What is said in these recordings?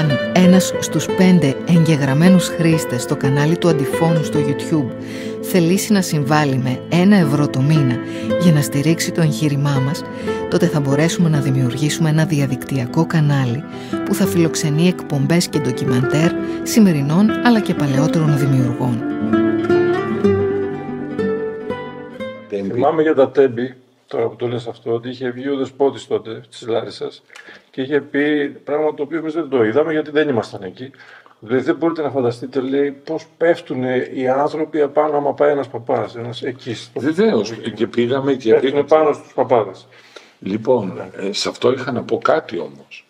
αν ένας στους 5 εγγεγραμμένους χρήστες στο κανάλι του Αντιφώνου στο YouTube θελήσει να συμβάλλει με 1 ευρώ το μήνα για να στηρίξει το εγχείρημά μας, τότε θα μπορέσουμε να δημιουργήσουμε ένα διαδικτυακό κανάλι που θα φιλοξενεί εκπομπές και ντοκιμαντέρ σημερινών αλλά και παλαιότερων δημιουργών. Θυμάμαι για τα Τέμπη, τώρα που το λες αυτό, ότι είχε βγει ο Δεσπότης τότε της Λάρισσας και είχε πει πράγμα το οποίο εμείς δεν το είδαμε γιατί δεν ήμασταν εκεί. Δηλαδή δεν μπορείτε να φανταστείτε, λέει, πώς πέφτουν οι άνθρωποι απάνω άμα πάει ένας παπάς, ένας εκεί. Βεβαίως, και πήγαμε και πέφτουν πάνω στους παπάδες. Λοιπόν, σε αυτό είχα να πω κάτι όμως.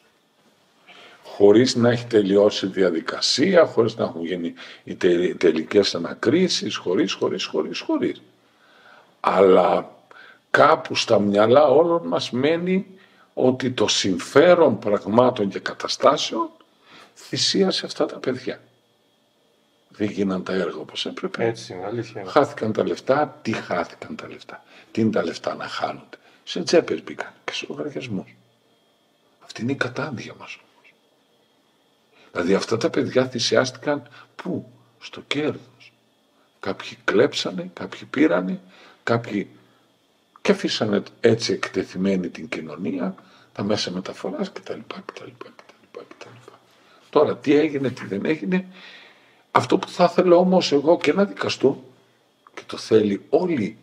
Χωρίς να έχει τελειώσει η διαδικασία, χωρίς να έχουν γίνει οι τελικές ανακρίσεις, χωρίς. Αλλά κάπου στα μυαλά όλων μας μένει ότι το συμφέρον πραγμάτων και καταστάσεων θυσίασε αυτά τα παιδιά. Δεν γίναν τα έργα όπως έπρεπε. Έτσι είναι, αλήθεια. Χάθηκαν τα λεφτά. Τι χάθηκαν τα λεφτά? Τι είναι τα λεφτά να χάνονται? Σε τσέπες μπήκαν και σε λογαριασμούς. Αυτή είναι η κατάδεια μας όμως. Δηλαδή αυτά τα παιδιά θυσιάστηκαν πού? Στο κέρδος. Κάποιοι κλέψανε, κάποιοι πήρανε, κάποιοι και αφήσανε έτσι εκτεθειμένη την κοινωνία, τα μέσα μεταφοράς κτλ. Τώρα τι έγινε, τι δεν έγινε, αυτό που θα ήθελα όμως εγώ και να δικαστώ, και το θέλει όλη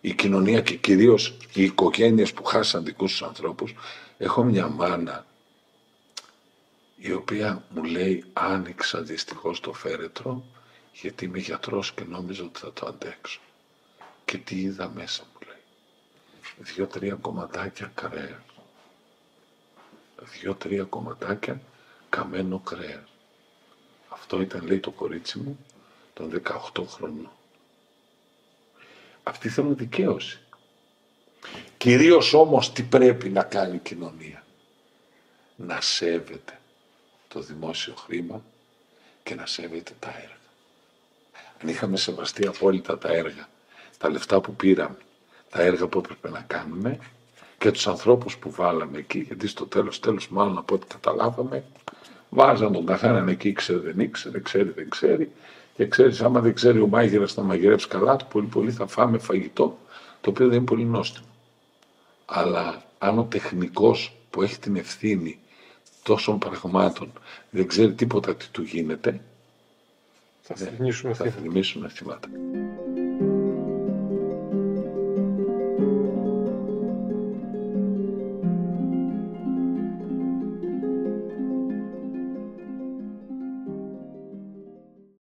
η κοινωνία και κυρίως οι οικογένειες που χάσαν δικούς τους ανθρώπους. Έχω μια μάνα η οποία μου λέει άνοιξα δυστυχώς το φέρετρο γιατί είμαι γιατρός και νόμιζα ότι θα το αντέξω. Και τι είδα μέσα μου, λέει. 2-3 κομματάκια κρέας. 2-3 κομματάκια καμένο κρέας. Αυτό ήταν, λέει, το κορίτσι μου των 18 χρονών. Αυτή θέλουν δικαίωση. Κυρίως όμως τι πρέπει να κάνει η κοινωνία? Να σέβεται το δημόσιο χρήμα και να σέβεται τα έργα. Αν είχαμε σεβαστεί απόλυτα τα έργα, τα λεφτά που πήραμε, τα έργα που έπρεπε να κάνουμε και τους ανθρώπους που βάλαμε εκεί, γιατί στο τέλος μάλλον από ό,τι καταλάβαμε, βάζαν τον καθέναν εκεί, ήξερε δεν ήξερε, ξέρει δεν ξέρει, και ξέρεις άμα δεν ξέρει ο μάγειρας να μαγειρεύσει καλά, το πολύ πολύ θα φάμε φαγητό το οποίο δεν είναι πολύ νόστιμο. Αλλά αν ο τεχνικός που έχει την ευθύνη τόσων πραγμάτων δεν ξέρει τίποτα τι του γίνεται, θα θυμίσουμε θύματα.